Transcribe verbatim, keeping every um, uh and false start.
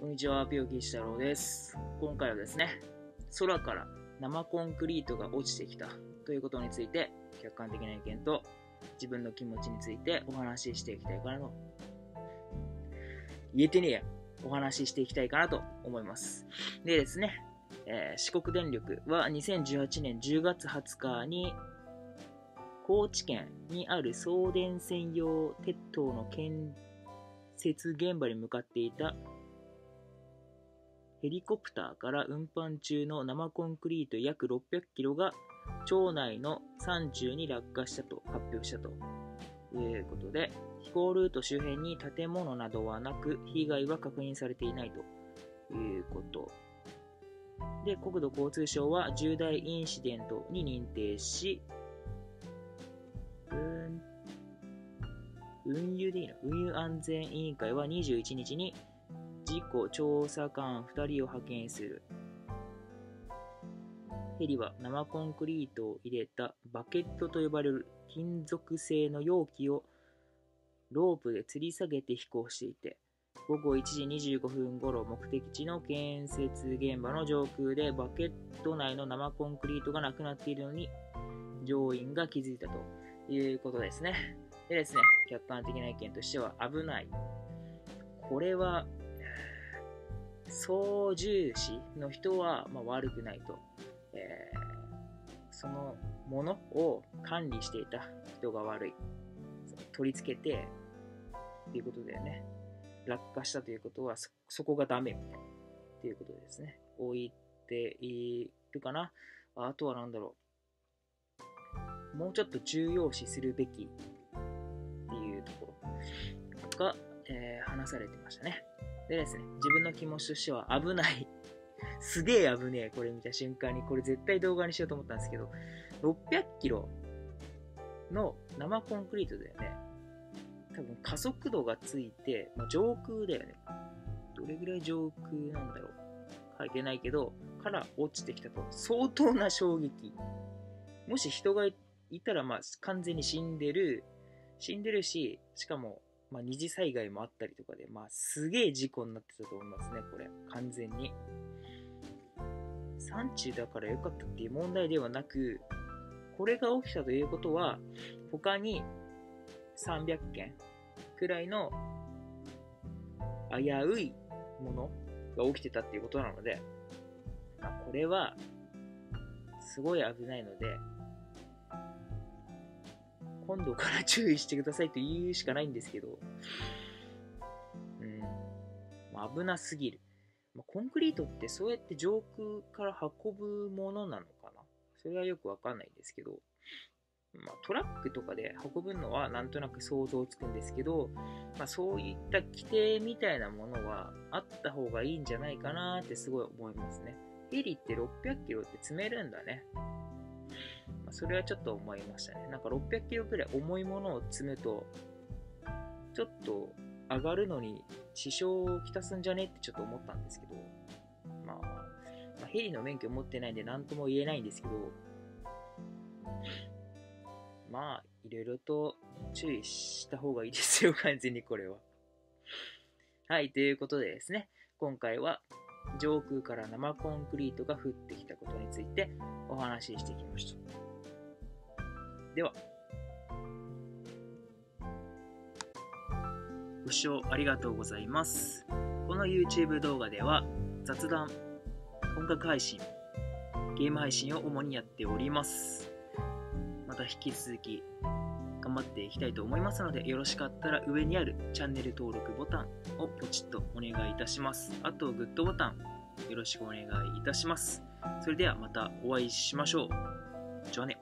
こんにちは、ぴよきしたろうです。今回はですね、空から生コンクリートが落ちてきたということについて、客観的な意見と自分の気持ちについてお話ししていきたいかなと、言えてねえや、お話ししていきたいかなと思います。でですね、えー、四国電力はにせんじゅうはちねんじゅうがつはつかに、高知県にある送電線用鉄塔の建設現場に向かっていたヘリコプターから運搬中の生コンクリート約ろっぴゃくキロが町内の山中に落下したと発表したということで、飛行ルート周辺に建物などはなく、被害は確認されていないということで、国土交通省は重大インシデントに認定し、運、運輸でいいな、運輸安全委員会はにじゅういちにちに事故調査官ふたりを派遣する。ヘリは生コンクリートを入れたバケットと呼ばれる金属製の容器をロープで吊り下げて飛行していて、午後いちじにじゅうごふんごろ、目的地の建設現場の上空でバケット内の生コンクリートがなくなっているのに乗員が気づいたということですね。でですね、客観的な意見としては危ない。これは操縦士の人はまあ悪くないと、えー、そのものを管理していた人が悪い、取り付けてっていうことだよね。落下したということは そ, そこがダメみたいなということですね。置いているかな。あとは何だろう、もうちょっと重要視するべきっていうところが、えー、話されてましたね。でですね、自分の気持ちとしては危ないすげえ危ねえ、これ見た瞬間にこれ絶対動画にしようと思ったんですけど、ろっぴゃくキロの生コンクリートだよね。多分加速度がついて、まあ、上空だよね。どれぐらい上空なんだろう、書いてないけど、から落ちてきたと。相当な衝撃。もし人がいたら、まあ、完全に死んでる死んでるし、しかもまあ、二次災害もあったりとかで、まあ、すげえ事故になってたと思いますね、これ。完全に。山中だから良かったっていう問題ではなく、これが起きたということは、他にさんびゃくけんくらいの危ういものが起きてたっていうことなので、まあ、これは、すごい危ないので、今度から注意してくださいと言うしかないんですけど、うん、まあ、危なすぎる。まあ、コンクリートってそうやって上空から運ぶものなのかな、それはよくわかんないんですけど、まあ、トラックとかで運ぶのはなんとなく想像つくんですけど、まあ、そういった規定みたいなものはあった方がいいんじゃないかなってすごい思いますね。ヘリってろっぴゃくキロって積めるんだね。それはちょっと思いましたね。なんかろっぴゃくキロくらい重いものを積むと、ちょっと上がるのに支障をきたすんじゃねってちょっと思ったんですけど、まあ、まあ、ヘリの免許持ってないんで何とも言えないんですけど、まあ、いろいろと注意した方がいいですよ、完全にこれは。はい、ということでですね、今回は上空から生コンクリートが降ってきたことについてお話ししてきました。では、ご視聴ありがとうございます。この YouTube 動画では雑談、音楽配信、ゲーム配信を主にやっております。また引き続き頑張っていきたいと思いますので、よろしかったら上にあるチャンネル登録ボタンをポチッとお願いいたします。あとグッドボタンよろしくお願いいたします。それではまたお会いしましょう。じゃあね。